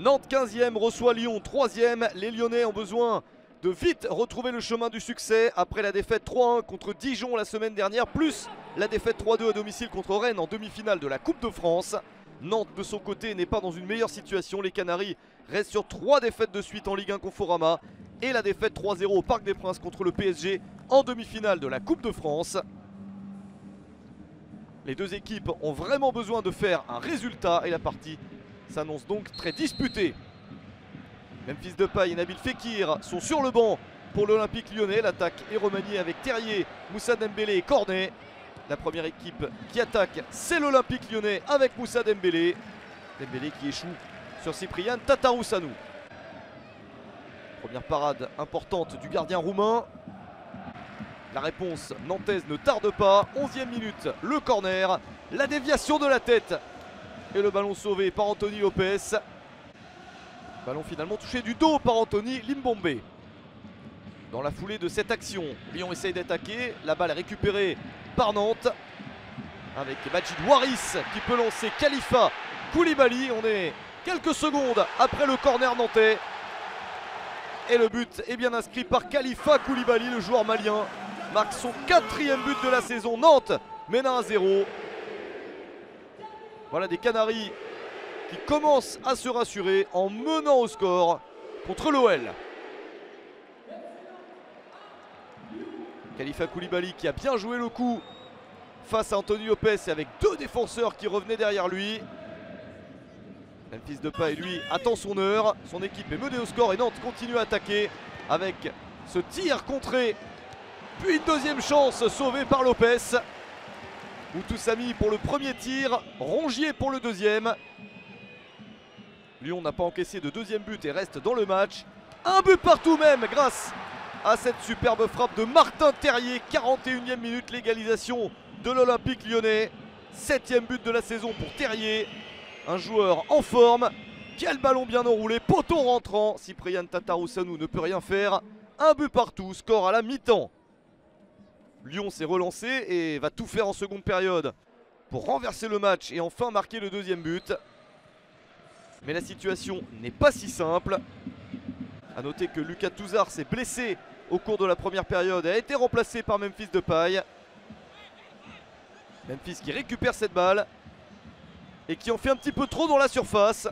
Nantes 15e reçoit Lyon 3e. Les Lyonnais ont besoin de vite retrouver le chemin du succès après la défaite 3-1 contre Dijon la semaine dernière, plus la défaite 3-2 à domicile contre Rennes en demi-finale de la Coupe de France. Nantes de son côté n'est pas dans une meilleure situation. Les Canaries restent sur 3 défaites de suite en Ligue 1 Conforama et la défaite 3-0 au Parc des Princes contre le PSG en demi-finale de la Coupe de France. Les deux équipes ont vraiment besoin de faire un résultat et la partie s'annonce donc très disputée. Memphis Depay et Nabil Fekir sont sur le banc pour l'Olympique lyonnais. L'attaque est remaniée avec Terrier, Moussa Dembélé et Cornet. La première équipe qui attaque, c'est l'Olympique lyonnais avec Moussa Dembélé. Dembélé qui échoue sur Ciprian Tatarusanu. Première parade importante du gardien roumain. La réponse nantaise ne tarde pas. 11e minute, le corner, la déviation de la tête et le ballon sauvé par Anthony Lopes. Ballon finalement touché du dos par Anthony Limbombe. Dans la foulée de cette action, Lyon essaye d'attaquer. La balle est récupérée par Nantes avec Majeed Waris qui peut lancer Kalifa Coulibaly. On est quelques secondes après le corner nantais. Et le but est bien inscrit par Kalifa Coulibaly, le joueur malien. Marque son 4e but de la saison. Nantes mène à 1-0. Voilà des Canaries qui commencent à se rassurer en menant au score contre l'OL. Kalifa Coulibaly qui a bien joué le coup face à Anthony Lopes et avec 2 défenseurs qui revenaient derrière lui. Memphis Depay, lui, attend son heure. Son équipe est menée au score et Nantes continue à attaquer avec ce tir contré. Puis une deuxième chance sauvée par Lopes. Moutoussamy pour le premier tir, Rongier pour le deuxième. Lyon n'a pas encaissé de deuxième but et reste dans le match. Un but partout même grâce à cette superbe frappe de Martin Terrier. 41e minute, l'égalisation de l'Olympique lyonnais. 7e but de la saison pour Terrier. Un joueur en forme. Quel ballon bien enroulé, poteau rentrant. Ciprian Tatarusanu ne peut rien faire. Un but partout, score à la mi-temps. Lyon s'est relancé et va tout faire en seconde période pour renverser le match et enfin marquer le deuxième but. Mais la situation n'est pas si simple. A noter que Lucas Tousart s'est blessé au cours de la première période et a été remplacé par Memphis Depay. Memphis qui récupère cette balle et qui en fait un petit peu trop dans la surface.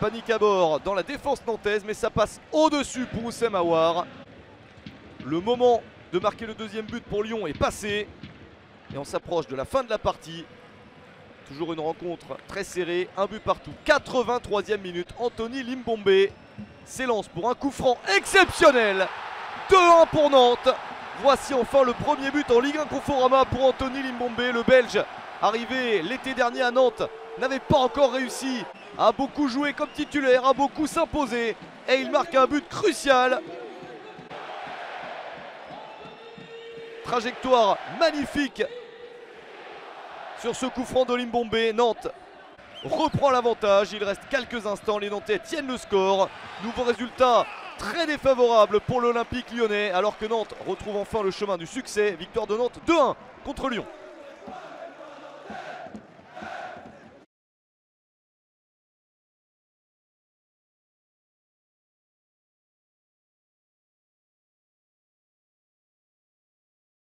Panique à bord dans la défense nantaise, mais ça passe au-dessus pour Houssem Aouar. Le moment de marquer le deuxième but pour Lyon est passé et on s'approche de la fin de la partie. Toujours une rencontre très serrée, un but partout. 83e minute, Anthony Limbombe s'élance pour un coup franc exceptionnel. 2-1 pour Nantes. Voici enfin le premier but en Ligue 1 Conforama pour Anthony Limbombe, le Belge. Arrivé l'été dernier à Nantes, n'avait pas encore réussi à beaucoup jouer comme titulaire, à beaucoup s'imposer. Et il marque un but crucial. Trajectoire magnifique sur ce coup franc de Limbombe. Nantes reprend l'avantage. Il reste quelques instants. Les Nantais tiennent le score. Nouveau résultat très défavorable pour l'Olympique lyonnais alors que Nantes retrouve enfin le chemin du succès. Victoire de Nantes 2-1 contre Lyon.